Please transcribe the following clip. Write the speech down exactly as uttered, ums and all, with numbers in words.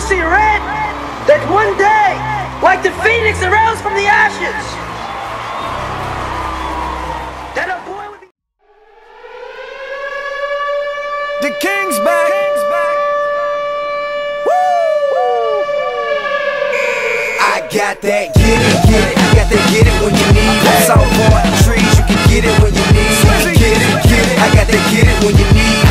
prophecy read that one day, like the phoenix aroused from the ashes, that a boy would be... The king's back! The king's back. Woo! I got that, get it, get it. I got that, get it when you need it. It's all born trees, you can get it when you need it. Get it, get it. I got that, get it when you need it.